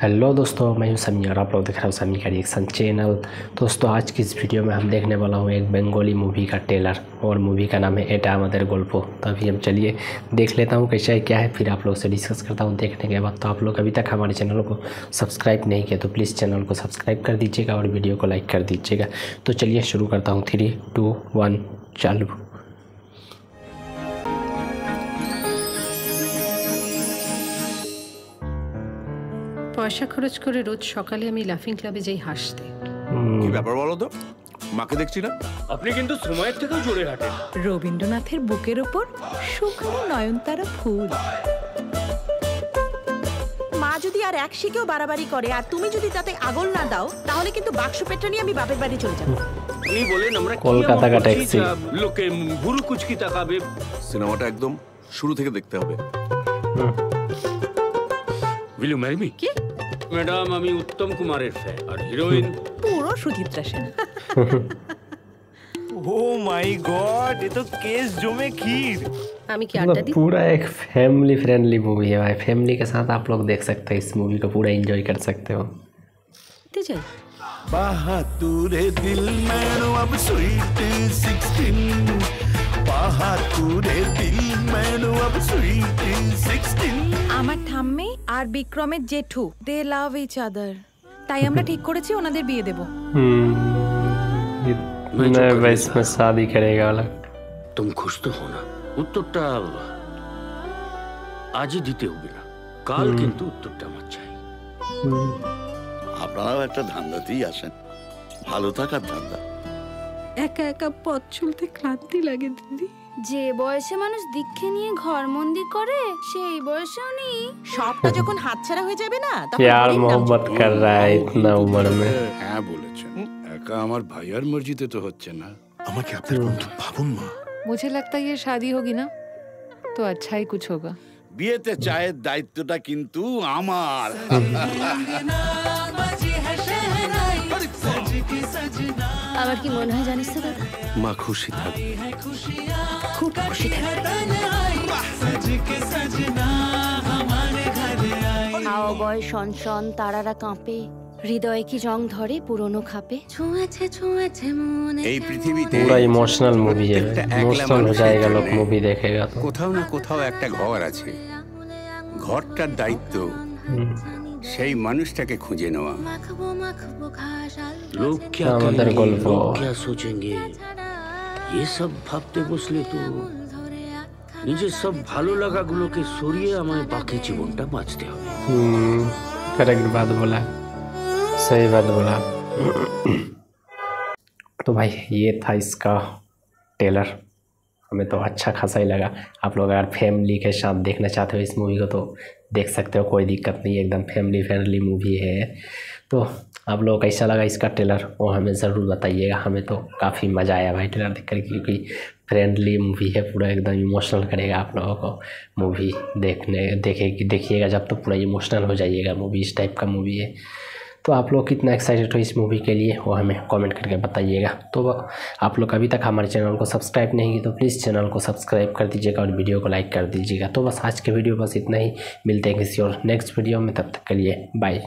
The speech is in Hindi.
हेलो दोस्तों, मैं हूं समी और आप लोग देख रहे हो समी का रिएक्शन चैनल। दोस्तों, आज की इस वीडियो में हम देखने वाला हूं एक बंगाली मूवी का ट्रेलर और मूवी का नाम है एटा आमादेर गल्पो। तो अभी हम चलिए देख लेता हूं कैसा है क्या है, फिर आप लोग से डिस्कस करता हूं देखने के बाद। तो आप लोग अभी तक हमारे चैनल को सब्सक्राइब नहीं किया तो प्लीज़ चैनल को सब्सक्राइब कर दीजिएगा और वीडियो को लाइक कर दीजिएगा। तो चलिए शुरू करता हूँ। 3, 2, 1 चालू। पैसा खर्च कर रोज सकाले आमी लाफिंग क्लाबे जाई हासते। की ব্যাপার বলো তো? মাকে দেখছি না। আপনি কিন্তু সময়ের থেকেও জোরে হাঁটেন। রবীন্দ্রনাথের বুকের উপর শুকনো নয়নতারা ফুল। মা যদি আর এক শিকেও বাড়াবাড়ি করে আর তুমি যদি তাতে আগল না দাও তাহলে কিন্তু বাক্স পেটা নিয়ে আমি বাপের বাড়ি চলে যাব। উনি বলেন আমরা কলকাতা কা ট্যাক্সি লোকে ভুরু কুচকি তাকাবে। সিনেমাটা একদম শুরু থেকে দেখতে হবে। Will you marry me? কি? मैडम আমি उत्तम कुमार এর ফ্যান আর হিরোইন পুরো Suchitra Sen. Oh my god, এ তো কেস জমে ক্ষীর। আমি কি আড্ডা দি पूरा एक फैमिली फ्रेंडली मूवी है भाई। फैमिली के साथ आप लोग देख सकते हैं, इस मूवी को पूरा एंजॉय कर सकते हो। ते चल बहादुरे दिल मैनो अब स्वीट 16 बहादुरे दिल मैनो अब स्वीट 16 আমার ঠাম্মি আর বিক্রমের জেঠু দে লাভ ইচ আদার, তাই আমরা ঠিক করেছি ওনাদের বিয়ে দেব। না ভাই मैं शादी करेगा वाला। तुम खुश तो हो ना? उत्तरটা আজই দিতে হবে না কাল, কিন্তু उत्तरটা আমার চাই। আপনারাও একটা ধান্দাতেই আসেন, ভালো থাকার ধান্দা। একা একা পথ চলতে ক্লান্তি লাগে দিদি। যে বয়সে মানুষ দীক্ষা নিয়ে ঘরমন্দি করে সেই বয়সে উনি সবটা যখন হাতছাড়া হয়ে যাবে না তখন यार मोहब्बत कर रहा है इतना उम्र में। হ্যাঁ বলেছেন একা আমার ভাইয়ার মর্জিতে তো হচ্ছে না। আমাকে আপনার বন্ধু ভাবুন মা। मुझे लगता है ये शादी होगी ना तो अच्छा ही कुछ होगा। বিয়েতে চায়ের দায়িত্বটা কিন্তু আমার। আমার কি মনে হয় জানিস দাদা? মা খুশি থাকবে, খুব খুশি থাকবে। আও বয় শন শন তারারা কাঁপে, হৃদয়ে কি জং ধরে পুরনো খাপে। ছুঁয়েছে ছুঁয়েছে মনে এই পৃথিবীতে। পুরো ইমোশনাল মুভি है, ইমোশনাল हो जाएगा लोग मूवी देखेगा। কোথাও না কোথাও একটা ঘর আছে, ঘরটার দায়িত্ব সেই মানুষটাকে খুঁজে নেওয়া। लोग क्या करेंगे, लोग क्या सोचेंगे, ये सब भावते बसले तो निजे सब ভালো লাগাগুলোকে সরিয়ে আমায় বাকি জীবনটা বাঁচতে হবে। करेक्ट बात बोला, सही बात बोला। तो भाई ये था इसका ट्रेलर, हमें तो अच्छा खासा ही लगा। आप लोग अगर फैमिली के साथ देखना चाहते हो इस मूवी को तो देख सकते हो, कोई दिक्कत नहीं है, एकदम फैमिली फ्रेंडली मूवी है। तो आप लोगों को कैसा लगा इसका ट्रेलर वो हमें ज़रूर बताइएगा। हमें तो काफ़ी मज़ा आया भाई ट्रेलर देखकर, क्योंकि फ्रेंडली मूवी है, पूरा एकदम इमोशनल करेगा आप लोगों को। मूवी देखिएगा जब तो पूरा इमोशनल हो जाइएगा। मूवी इस टाइप का मूवी है, तो आप लोग कितना एक्साइटेड हो इस मूवी के लिए वो हमें कमेंट करके बताइएगा। तो आप लोग अभी तक हमारे चैनल को सब्सक्राइब नहीं किया तो प्लीज़ चैनल को सब्सक्राइब कर दीजिएगा और वीडियो को लाइक कर दीजिएगा। तो बस आज के वीडियो बस इतना ही, मिलते हैं किसी और नेक्स्ट वीडियो में, तब तक के लिए बाय।